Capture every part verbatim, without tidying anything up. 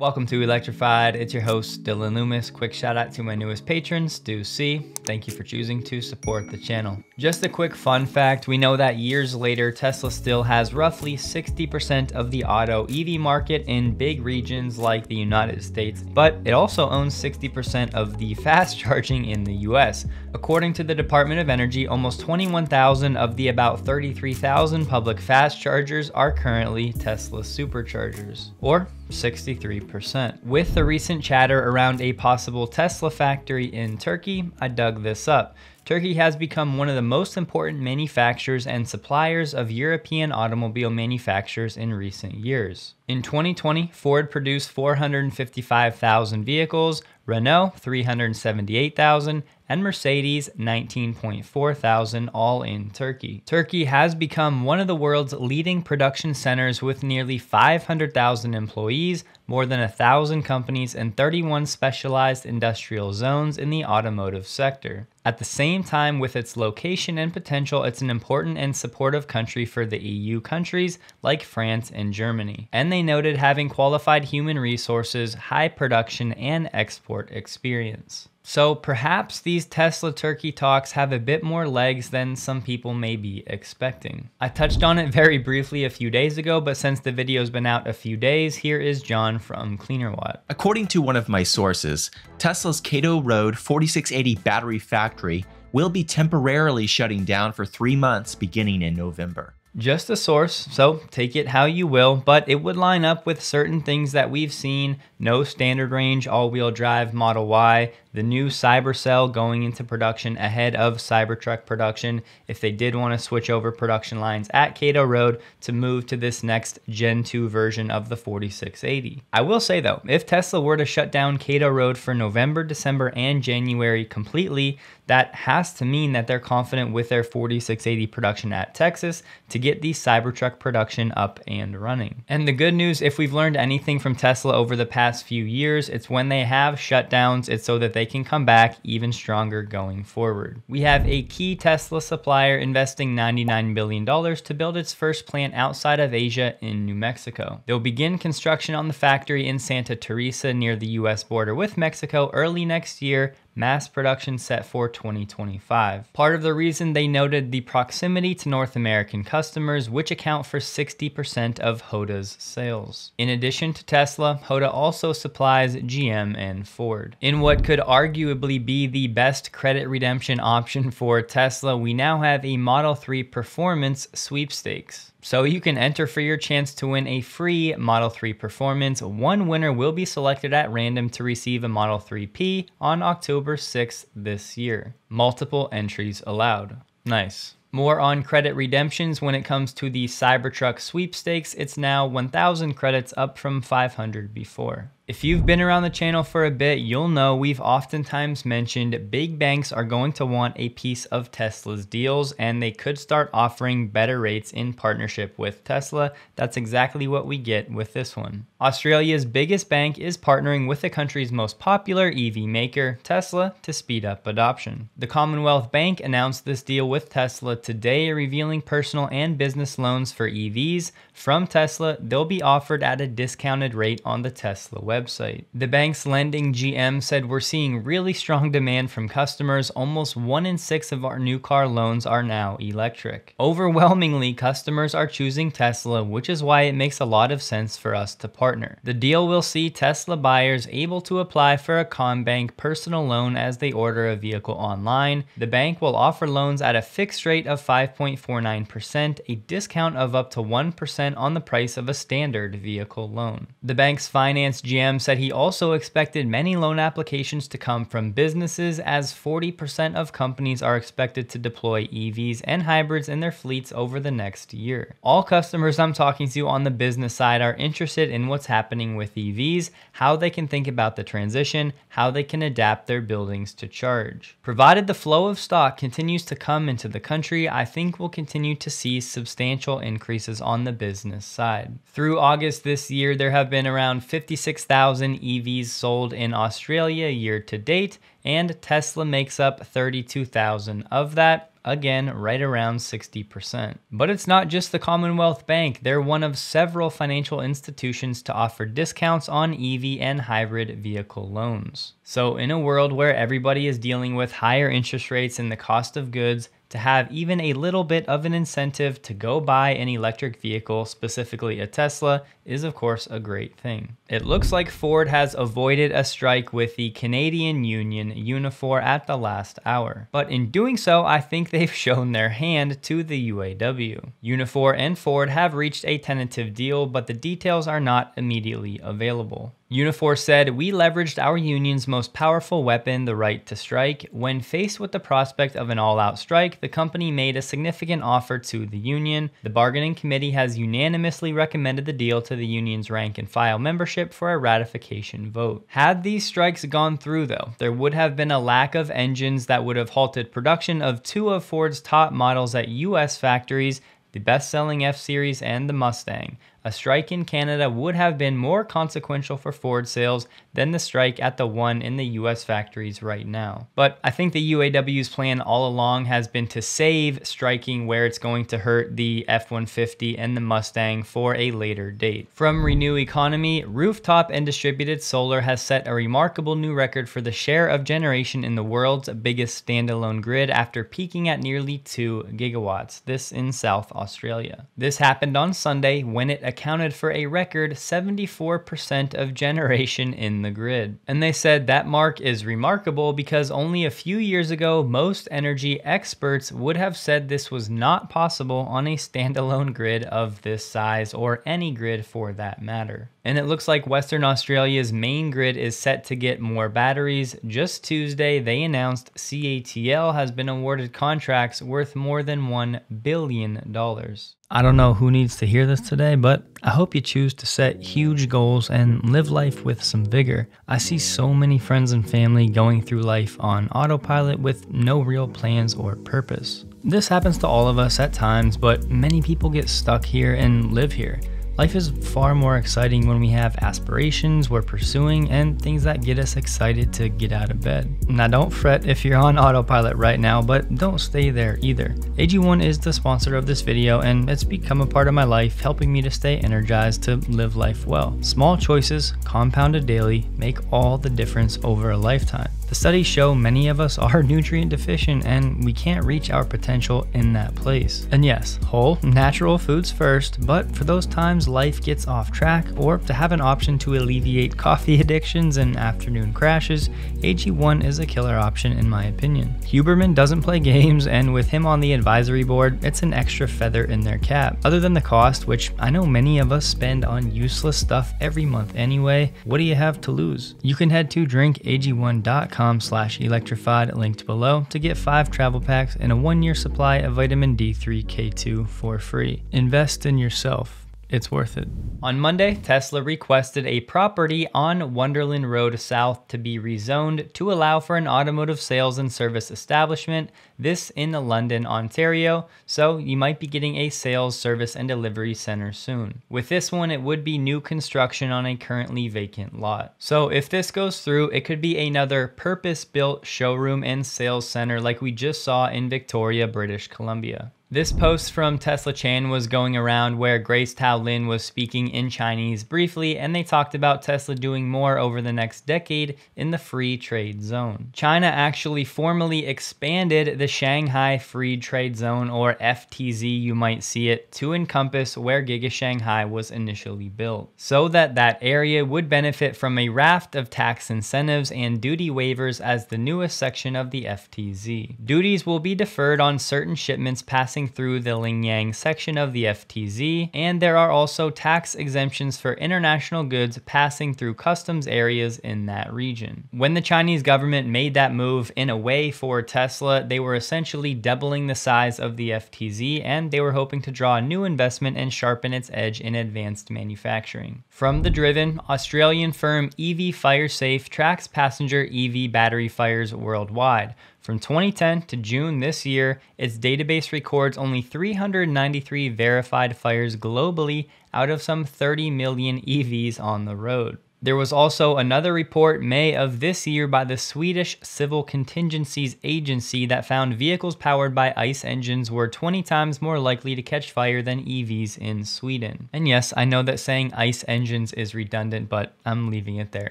Welcome to Electrified. It's your host, Dylan Loomis. Quick shout out to my newest patrons, Stu C. Thank you for choosing to support the channel. Just a quick fun fact. We know that years later, Tesla still has roughly sixty percent of the auto E V market in big regions like the United States, but it also owns sixty percent of the fast charging in the U S. According to the Department of Energy, almost twenty-one thousand of the about thirty-three thousand public fast chargers are currently Tesla superchargers, or sixty-three percent. With the recent chatter around a possible Tesla factory in Turkey, I dug this up. Turkey has become one of the most important manufacturers and suppliers of European automobile manufacturers in recent years. In twenty twenty, Ford produced four hundred fifty-five thousand vehicles, Renault three hundred seventy-eight thousand, and Mercedes nineteen point four thousand, all in Turkey. Turkey has become one of the world's leading production centers with nearly five hundred thousand employees, more than one thousand companies, and thirty-one specialized industrial zones in the automotive sector. At the same time, with its location and potential, it's an important and supportive country for the E U countries like France and Germany. And they noted having qualified human resources, high production, and export experience. So perhaps these Tesla Turkey talks have a bit more legs than some people may be expecting. I touched on it very briefly a few days ago, but since the video's been out a few days, here is John from CleanerWatt. According to one of my sources, Tesla's Kato Road forty-six eighty battery factory will be temporarily shutting down for three months beginning in November. Just a source, so take it how you will, but it would line up with certain things that we've seen: no standard range all-wheel drive Model Y, the new Cybercell going into production ahead of Cybertruck production, if they did want to switch over production lines at Kato Road to move to this next Gen two version of the forty-six eighty. I will say though, if Tesla were to shut down Kato Road for November, December, and January completely, that has to mean that they're confident with their forty-six eighty production at Texas to get the Cybertruck production up and running. And the good news, if we've learned anything from Tesla over the past few years, it's when they have shutdowns, it's so that they can come back even stronger going forward. We have a key Tesla supplier investing ninety-nine billion dollars to build its first plant outside of Asia in New Mexico. They'll begin construction on the factory in Santa Teresa near the U S border with Mexico early next year, mass production set for twenty twenty-five. Part of the reason they noted the proximity to North American customers, which account for sixty percent of Hoda's sales. In addition to Tesla, Hoda also supplies G M and Ford. In what could arguably be the best credit redemption option for Tesla, we now have a Model three Performance sweepstakes. So you can enter for your chance to win a free Model three Performance. One winner will be selected at random to receive a Model three P on October sixth this year. Multiple entries allowed. Nice. More on credit redemptions. When it comes to the Cybertruck sweepstakes, it's now one thousand credits, up from five hundred before. If you've been around the channel for a bit, you'll know we've oftentimes mentioned big banks are going to want a piece of Tesla's deals, and they could start offering better rates in partnership with Tesla. That's exactly what we get with this one. Australia's biggest bank is partnering with the country's most popular E V maker, Tesla, to speed up adoption. The Commonwealth Bank announced this deal with Tesla today, revealing personal and business loans for E Vs from Tesla. They'll be offered at a discounted rate on the Tesla website. Website. The bank's lending G M said, "We're seeing really strong demand from customers. Almost one in six of our new car loans are now electric. Overwhelmingly, customers are choosing Tesla, which is why it makes a lot of sense for us to partner." The deal will see Tesla buyers able to apply for a ComBank personal loan as they order a vehicle online. The bank will offer loans at a fixed rate of five point four nine percent, a discount of up to one percent on the price of a standard vehicle loan. The bank's finance G M said he also expected many loan applications to come from businesses, as forty percent of companies are expected to deploy E Vs and hybrids in their fleets over the next year. "All customers I'm talking to on the business side are interested in what's happening with E Vs, how they can think about the transition, how they can adapt their buildings to charge. Provided the flow of stock continues to come into the country, I think we'll continue to see substantial increases on the business side." Through August this year, there have been around fifty-six thousand E Vs sold in Australia year to date, and Tesla makes up thirty-two thousand of that, again right around sixty percent. But it's not just the Commonwealth Bank. They're one of several financial institutions to offer discounts on E V and hybrid vehicle loans. So in a world where everybody is dealing with higher interest rates and the cost of goods, to have even a little bit of an incentive to go buy an electric vehicle, specifically a Tesla, is of course a great thing. It looks like Ford has avoided a strike with the Canadian union Unifor at the last hour. But in doing so, I think they've shown their hand to the U A W. Unifor and Ford have reached a tentative deal, but the details are not immediately available. Unifor said, "We leveraged our union's most powerful weapon, the right to strike. When faced with the prospect of an all-out strike, the company made a significant offer to the union. The bargaining committee has unanimously recommended the deal to the union's rank and file membership for a ratification vote." Had these strikes gone through though, there would have been a lack of engines that would have halted production of two of Ford's top models at U S factories, the best-selling F-Series and the Mustang. A strike in Canada would have been more consequential for Ford sales than the strike at the one in the U S factories right now. But I think the U A W's plan all along has been to save striking where it's going to hurt the F one fifty and the Mustang for a later date. From Renew Economy, rooftop and distributed solar has set a remarkable new record for the share of generation in the world's biggest standalone grid after peaking at nearly two gigawatts, this in South Australia. This happened on Sunday when it accounted for a record seventy-four percent of generation in the grid. And they said that mark is remarkable because only a few years ago, most energy experts would have said this was not possible on a standalone grid of this size, or any grid for that matter. And it looks like Western Australia's main grid is set to get more batteries. Just Tuesday, they announced C A T L has been awarded contracts worth more than one billion dollars. I don't know who needs to hear this today, but I hope you choose to set huge goals and live life with some vigor. I see so many friends and family going through life on autopilot with no real plans or purpose. This happens to all of us at times, but many people get stuck here and live here. Life is far more exciting when we have aspirations we're pursuing and things that get us excited to get out of bed. Now don't fret if you're on autopilot right now, but don't stay there either. A G one is the sponsor of this video and it's become a part of my life, helping me to stay energized to live life well. Small choices, compounded daily, make all the difference over a lifetime. The studies show many of us are nutrient deficient and we can't reach our potential in that place. And yes, whole, natural foods first, but for those times life gets off track, or to have an option to alleviate coffee addictions and afternoon crashes, A G one is a killer option in my opinion. Huberman doesn't play games, and with him on the advisory board, it's an extra feather in their cap. Other than the cost, which I know many of us spend on useless stuff every month anyway, what do you have to lose? You can head to drink A G one dot com slash electrified, linked below, to get five travel packs and a one-year supply of vitamin D three K two for free. Invest in yourself. It's worth it. On Monday, Tesla requested a property on Wonderland Road South to be rezoned to allow for an automotive sales and service establishment, this in London, Ontario, so you might be getting a sales, service, and delivery center soon. With this one, it would be new construction on a currently vacant lot. So if this goes through, it could be another purpose-built showroom and sales center like we just saw in Victoria, British Columbia. This post from Tesla Chan was going around where Grace Tao Lin was speaking in Chinese briefly, and they talked about Tesla doing more over the next decade in the free trade zone. China actually formally expanded the Shanghai Free Trade Zone, or F T Z you might see it, to encompass where Giga Shanghai was initially built, so that that area would benefit from a raft of tax incentives and duty waivers as the newest section of the F T Z. Duties will be deferred on certain shipments passing through the Lingyang section of the F T Z, and there are also tax exemptions for international goods passing through customs areas in that region. When the Chinese government made that move, in a way, for Tesla, they were essentially doubling the size of the F T Z, and they were hoping to draw new investment and sharpen its edge in advanced manufacturing. From the Driven, Australian firm E V Fire Safe tracks passenger E V battery fires worldwide. From twenty ten to June this year, its database records only three hundred ninety-three verified fires globally out of some thirty million E Vs on the road. There was also another report May of this year by the Swedish Civil Contingencies Agency that found vehicles powered by ICE engines were twenty times more likely to catch fire than E Vs in Sweden. And yes, I know that saying ICE engines is redundant, but I'm leaving it there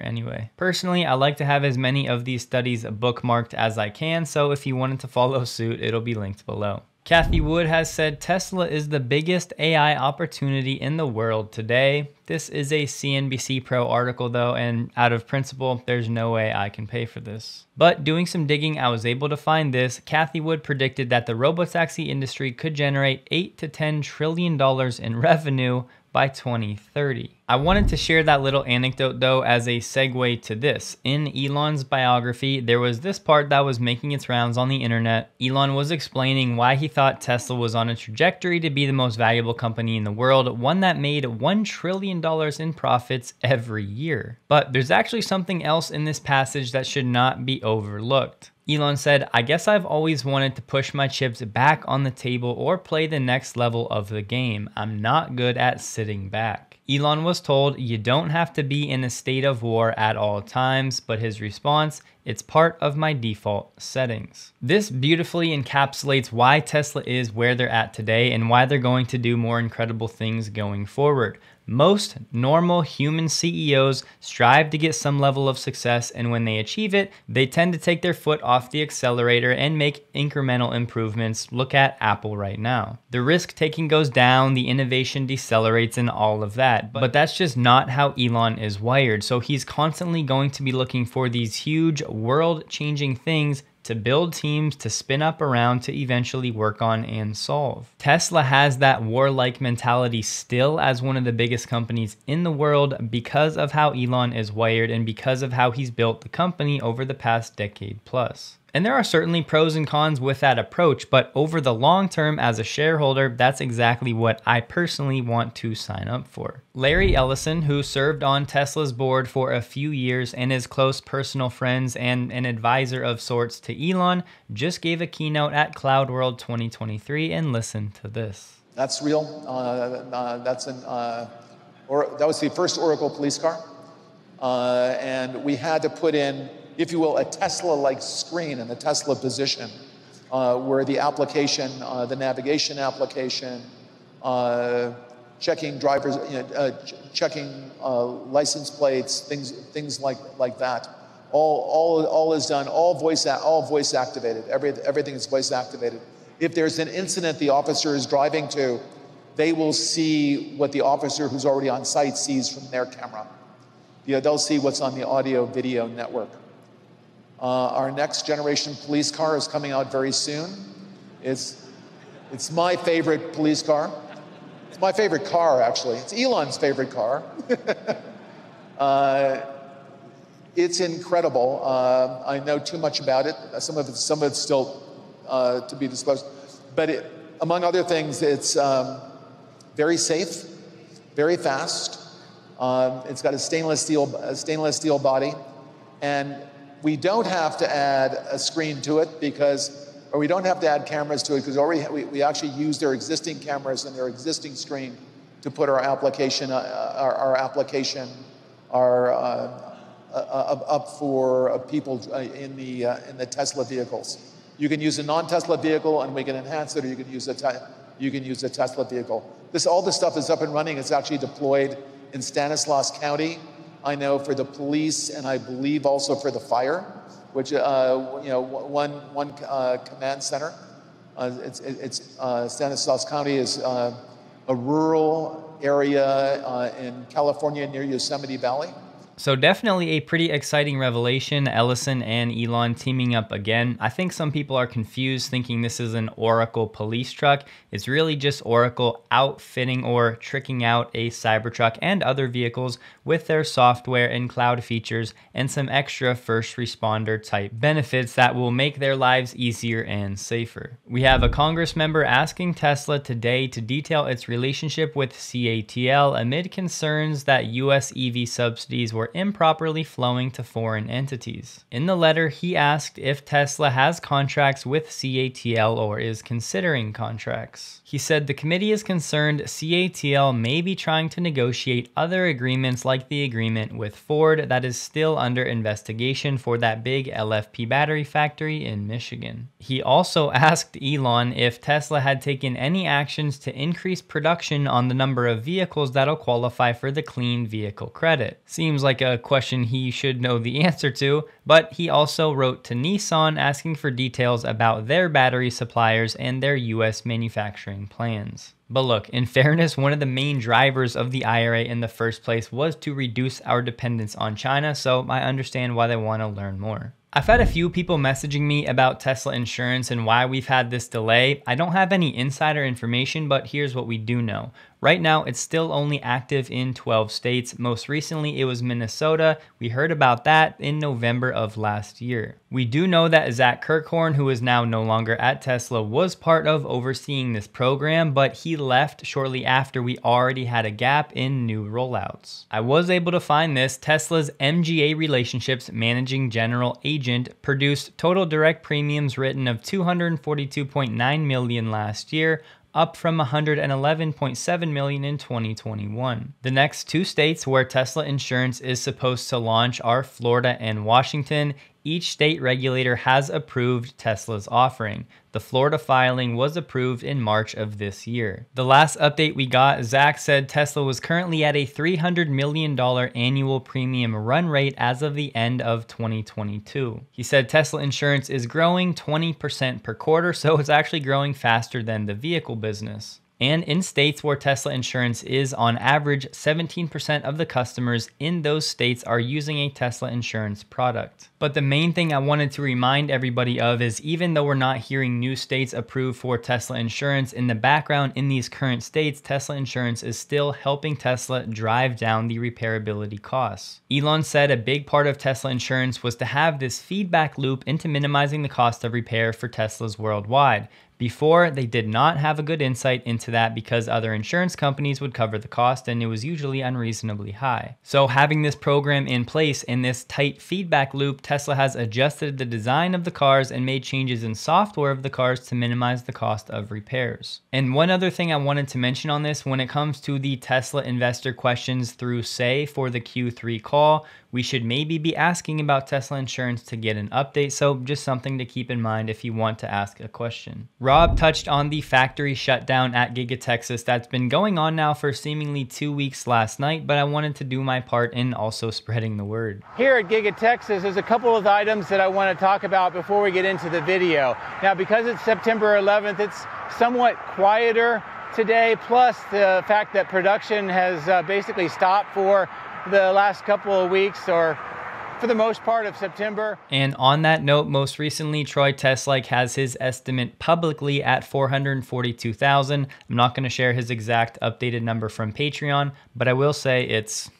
anyway. Personally, I like to have as many of these studies bookmarked as I can, so if you wanted to follow suit, it'll be linked below. Cathie Wood has said Tesla is the biggest A I opportunity in the world today. This is a C N B C Pro article though, and out of principle, there's no way I can pay for this. But doing some digging, I was able to find this. Cathie Wood predicted that the robotaxi industry could generate eight to ten trillion dollars in revenue by twenty thirty. I wanted to share that little anecdote though as a segue to this. In Elon's biography, there was this part that was making its rounds on the internet. Elon was explaining why he thought Tesla was on a trajectory to be the most valuable company in the world, one that made one trillion dollars in profits every year. But there's actually something else in this passage that should not be overlooked. Elon said, "I guess I've always wanted to push my chips back on the table or play the next level of the game. I'm not good at sitting back." Elon was told, you don't have to be in a state of war at all times, but his response, it's part of my default settings. This beautifully encapsulates why Tesla is where they're at today and why they're going to do more incredible things going forward. Most normal human C E Os strive to get some level of success, and when they achieve it, they tend to take their foot off the accelerator and make incremental improvements. Look at Apple right now. The risk taking goes down, the innovation decelerates, and all of that. But that's just not how Elon is wired. So he's constantly going to be looking for these huge world-changing things to build teams, to spin up around, to eventually work on and solve. Tesla has that warlike mentality still as one of the biggest companies in the world because of how Elon is wired and because of how he's built the company over the past decade plus. And there are certainly pros and cons with that approach, but over the long term as a shareholder, that's exactly what I personally want to sign up for. Larry Ellison, who served on Tesla's board for a few years and is close personal friends and an advisor of sorts to Elon, just gave a keynote at CloudWorld twenty twenty-three, and listen to this. That's real. Uh, uh, that's an, uh, or, that was the first Oracle police car. Uh, and we had to put in, if you will, a Tesla-like screen in the Tesla position, uh, where the application, uh, the navigation application, uh, checking drivers, you know, uh, ch checking uh, license plates, things, things like like that. All, all, all is done. All voice, all voice activated. Every, everything is voice activated. If there's an incident the officer is driving to, they will see what the officer who's already on site sees from their camera. You know, they'll see what's on the audio-video network. Uh, our next generation police car is coming out very soon. It's, it's my favorite police car. It's my favorite car, actually. It's Elon's favorite car. uh, it's incredible. Uh, I know too much about it. Some of it's, some of it's still uh, to be disclosed. But it, among other things, it's um, very safe, very fast. Um, it's got a stainless steel, a stainless steel body, and we don't have to add a screen to it because, or we don't have to add cameras to it because already we, we actually use their existing cameras and their existing screen to put our application, uh, our, our application, our uh, uh, up for uh, people uh, in the uh, in the Tesla vehicles. You can use a non-Tesla vehicle and we can enhance it, or you can use a you can use a Tesla vehicle. This all this stuff is up and running. It's actually deployed in Stanislaus County. I know for the police, and I believe also for the fire, which uh, you know, one one uh, command center. Uh, it's it's uh, Stanislaus County is uh, a rural area uh, in California near Yosemite Valley. So definitely a pretty exciting revelation, Ellison and Elon teaming up again. I think some people are confused thinking this is an Oracle police truck. It's really just Oracle outfitting or tricking out a Cybertruck and other vehicles with their software and cloud features and some extra first responder type benefits that will make their lives easier and safer. We have a Congress member asking Tesla today to detail its relationship with C A T L amid concerns that U S E V subsidies were or improperly flowing to foreign entities. In the letter, he asked if Tesla has contracts with C A T L or is considering contracts. He said the committee is concerned C A T L may be trying to negotiate other agreements like the agreement with Ford that is still under investigation for that big L F P battery factory in Michigan. He also asked Elon if Tesla had taken any actions to increase production on the number of vehicles that'll qualify for the clean vehicle credit. Seems like a question he should know the answer to, but he also wrote to Nissan asking for details about their battery suppliers and their U S manufacturing plans. But look, in fairness, one of the main drivers of the I R A in the first place was to reduce our dependence on China, so I understand why they want to learn more. I've had a few people messaging me about Tesla insurance and why we've had this delay. I don't have any insider information, but here's what we do know. Right now, it's still only active in twelve states. Most recently, it was Minnesota. We heard about that in November of last year. We do know that Zach Kirkhorn, who is now no longer at Tesla, was part of overseeing this program, but he left shortly after we already had a gap in new rollouts. I was able to find this. Tesla's M G A Relationships Managing General Agent produced total direct premiums written of two hundred forty-two point nine million dollars last year, up from one hundred eleven point seven million dollars in twenty twenty-one. The next two states where Tesla insurance is supposed to launch are Florida and Washington. Each state regulator has approved Tesla's offering. The Florida filing was approved in March of this year. The last update we got, Zach said Tesla was currently at a three hundred million dollars annual premium run rate as of the end of twenty twenty-two. He said Tesla insurance is growing twenty percent per quarter, so it's actually growing faster than the vehicle business. And in states where Tesla insurance is on average, seventeen percent of the customers in those states are using a Tesla insurance product. But the main thing I wanted to remind everybody of is even though we're not hearing new states approved for Tesla insurance, in the background in these current states, Tesla insurance is still helping Tesla drive down the repairability costs. Elon said a big part of Tesla insurance was to have this feedback loop into minimizing the cost of repair for Teslas worldwide. Before, they did not have a good insight into that because other insurance companies would cover the cost and it was usually unreasonably high. So having this program in place and this tight feedback loop, Tesla has adjusted the design of the cars and made changes in software of the cars to minimize the cost of repairs. And one other thing I wanted to mention on this, when it comes to the Tesla investor questions through Say for the Q three call, we should maybe be asking about Tesla insurance to get an update, so just something to keep in mind if you want to ask a question. Rob touched on the factory shutdown at Giga Texas that's been going on now for seemingly two weeks last night, but I wanted to do my part in also spreading the word. Here at Giga Texas, there's a couple of items that I want to talk about before we get into the video. Now, because it's September eleventh, it's somewhat quieter today, plus the fact that production has uh, basically stopped for the last couple of weeks or for the most part of September. And on that note, most recently, Troy Teslaik has his estimate publicly at four hundred forty-two thousand. I'm not going to share his exact updated number from Patreon, but I will say it's...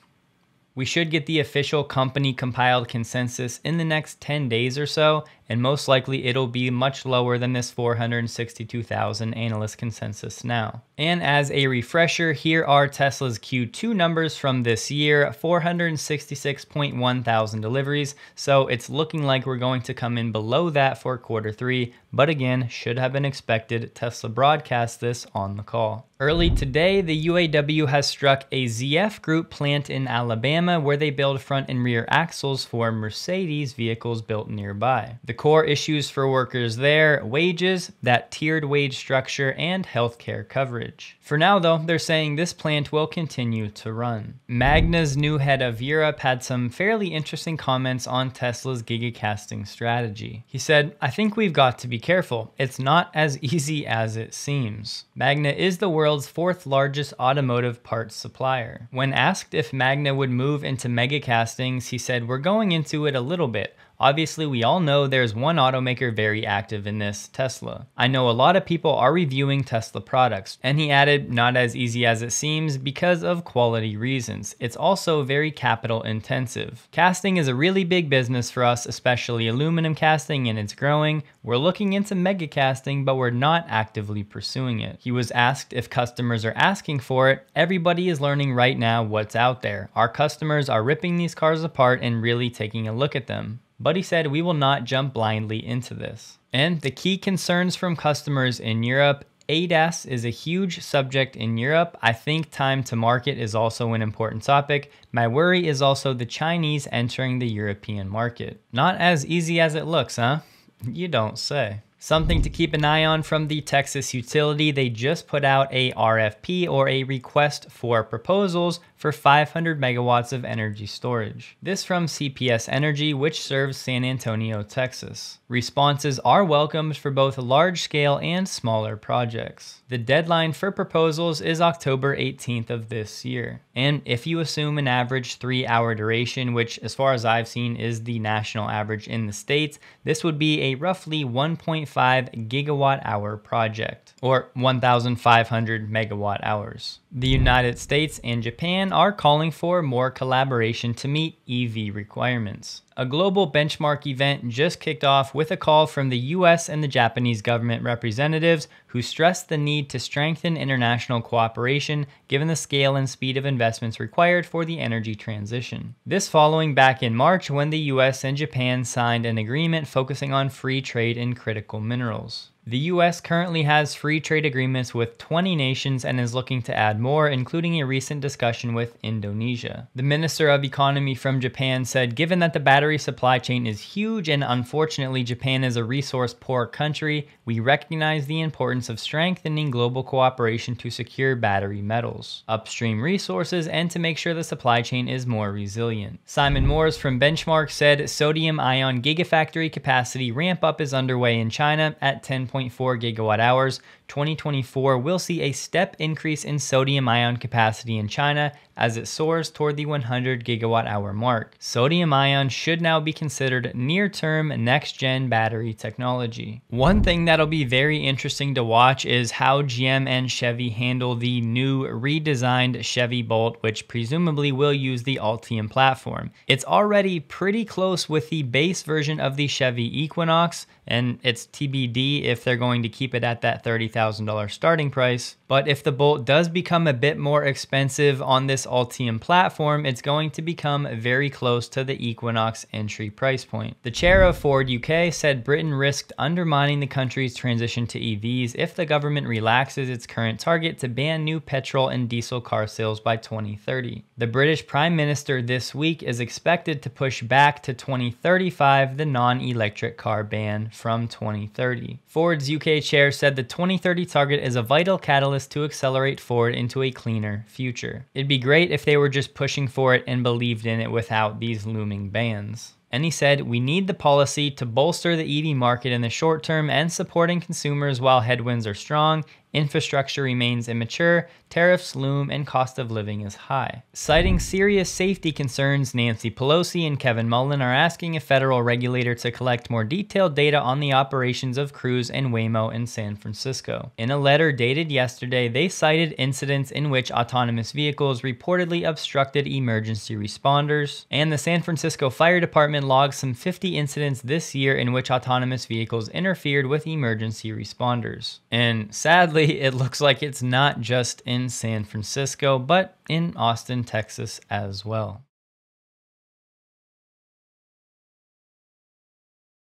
We should get the official company compiled consensus in the next ten days or so, and most likely it'll be much lower than this four hundred sixty-two thousand analyst consensus now. And as a refresher, here are Tesla's Q two numbers from this year, four hundred sixty-six point one thousand deliveries. So it's looking like we're going to come in below that for quarter three, but again, should have been expected. Tesla broadcast this on the call. Early today, the U A W has struck a Z F Group plant in Alabama where they build front and rear axles for Mercedes vehicles built nearby. The core issues for workers there, wages, that tiered wage structure, and healthcare coverage. For now though, they're saying this plant will continue to run. Magna's new head of Europe had some fairly interesting comments on Tesla's gigacasting strategy. He said, "I think we've got to be careful. It's not as easy as it seems." Magna is the world's world's fourth largest automotive parts supplier. When asked if Magna would move into megacastings, he said, "We're going into it a little bit. Obviously, we all know there's one automaker very active in this, Tesla. I know a lot of people are reviewing Tesla products, and he added, not as easy as it seems because of quality reasons. It's also very capital intensive. Casting is a really big business for us, especially aluminum casting, and it's growing. We're looking into mega casting, but we're not actively pursuing it. He was asked if customers are asking for it. Everybody is learning right now what's out there. Our customers are ripping these cars apart and really taking a look at them. But he said we will not jump blindly into this. And the key concerns from customers in Europe. A D A S is a huge subject in Europe. I think time to market is also an important topic. My worry is also the Chinese entering the European market. Not as easy as it looks, huh? You don't say. Something to keep an eye on from the Texas utility, they just put out a R F P, or a request for proposals, for five hundred megawatts of energy storage. This from C P S Energy, which serves San Antonio, Texas. Responses are welcomed for both large-scale and smaller projects. The deadline for proposals is October eighteenth of this year. And if you assume an average three hour duration, which as far as I've seen is the national average in the States, this would be a roughly one point five gigawatt hour project, or one thousand five hundred megawatt hours. The United States and Japan are calling for more collaboration to meet E V requirements. A global benchmark event just kicked off with a call from the U S and the Japanese government representatives, who stressed the need to strengthen international cooperation given the scale and speed of investments required for the energy transition. This following back in March, when the U S and Japan signed an agreement focusing on free trade in critical minerals. The U S currently has free trade agreements with twenty nations and is looking to add more, including a recent discussion with Indonesia. The Minister of Economy from Japan said, given that the battery supply chain is huge and unfortunately Japan is a resource-poor country, we recognize the importance of strengthening global cooperation to secure battery metals, upstream resources, and to make sure the supply chain is more resilient. Simon Moores from Benchmark said, sodium ion gigafactory capacity ramp-up is underway in China at ten point four gigawatt hours. twenty twenty-four will see a step increase in sodium ion capacity in China as it soars toward the one hundred gigawatt hour mark. Sodium ion should now be considered near-term next-gen battery technology. One thing that'll be very interesting to watch is how G M and Chevy handle the new redesigned Chevy Bolt, which presumably will use the Ultium platform. It's already pretty close with the base version of the Chevy Equinox, and it's T B D if they're going to keep it at that thirty thousand dollar starting price. But if the Bolt does become a bit more expensive on this Ultium platform, it's going to become very close to the Equinox entry price point. The chair of Ford U K said Britain risked undermining the country's transition to E Vs if the government relaxes its current target to ban new petrol and diesel car sales by twenty thirty. The British Prime Minister this week is expected to push back to twenty thirty-five the non-electric car ban from twenty thirty. Ford's U K chair said the twenty thirty target is a vital catalyst to accelerate Ford into a cleaner future. It'd be great if they were just pushing for it and believed in it without these looming bans. And he said, we need the policy to bolster the E V market in the short term and supporting consumers while headwinds are strong, infrastructure remains immature, tariffs loom, and cost of living is high. Citing serious safety concerns, Nancy Pelosi and Kevin Mullen are asking a federal regulator to collect more detailed data on the operations of Cruise and Waymo in San Francisco. In a letter dated yesterday, they cited incidents in which autonomous vehicles reportedly obstructed emergency responders, and the San Francisco Fire Department logged some fifty incidents this year in which autonomous vehicles interfered with emergency responders. And sadly, it looks like it's not just in San Francisco, but in Austin, Texas as well.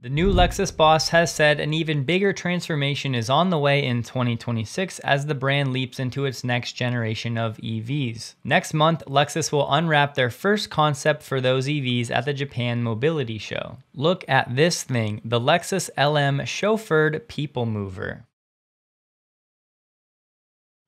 The new Lexus boss has said an even bigger transformation is on the way in twenty twenty-six as the brand leaps into its next generation of E Vs. Next month, Lexus will unwrap their first concept for those E Vs at the Japan Mobility Show. Look at this thing, the Lexus L M Chauffeured People Mover.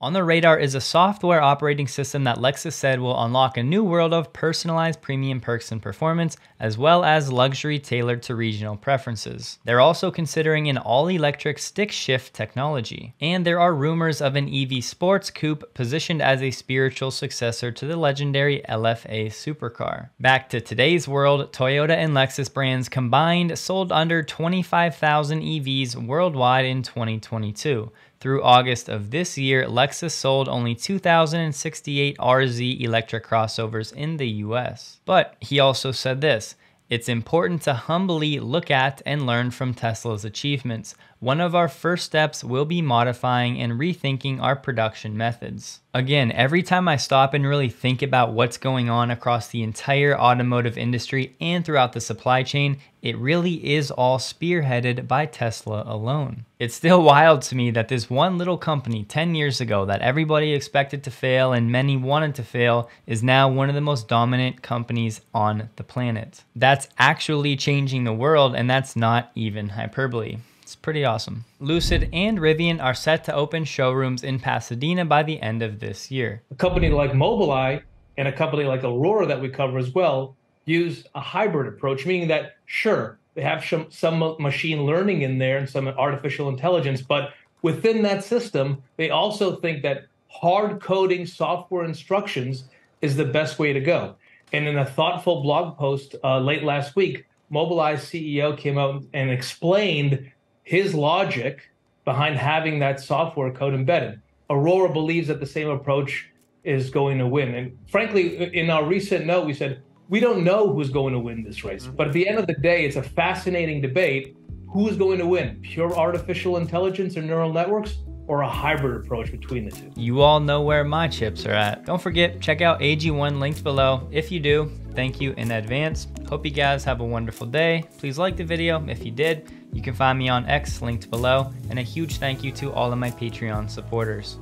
On the radar is a software operating system that Lexus said will unlock a new world of personalized premium perks and performance, as well as luxury tailored to regional preferences. They're also considering an all-electric stick shift technology. And there are rumors of an E V sports coupe positioned as a spiritual successor to the legendary L F A supercar. Back to today's world, Toyota and Lexus brands combined sold under twenty-five thousand E Vs worldwide in twenty twenty-two. Through August of this year, Lexus sold only two thousand sixty-eight R Z electric crossovers in the U S. But he also said this, "It's important to humbly look at and learn from Tesla's achievements. One of our first steps will be modifying and rethinking our production methods." Again, every time I stop and really think about what's going on across the entire automotive industry and throughout the supply chain, it really is all spearheaded by Tesla alone. It's still wild to me that this one little company ten years ago that everybody expected to fail and many wanted to fail is now one of the most dominant companies on the planet. That's actually changing the world, and that's not even hyperbole. It's pretty awesome. Lucid and Rivian are set to open showrooms in Pasadena by the end of this year. A company like Mobileye and a company like Aurora that we cover as well use a hybrid approach, meaning that, sure, they have some, some machine learning in there and some artificial intelligence, but within that system, they also think that hard coding software instructions is the best way to go. And in a thoughtful blog post uh, late last week, Mobileye's C E O came out and explained his logic behind having that software code embedded. Aurora believes that the same approach is going to win. And frankly, in our recent note, we said, we don't know who's going to win this race. But at the end of the day, it's a fascinating debate. Who's going to win? Pure artificial intelligence and neural networks, or a hybrid approach between the two? You all know where my chips are at. Don't forget, check out A G one linked below. If you do, thank you in advance. Hope you guys have a wonderful day. Please like the video if you did. You can find me on X linked below, and a huge thank you to all of my Patreon supporters.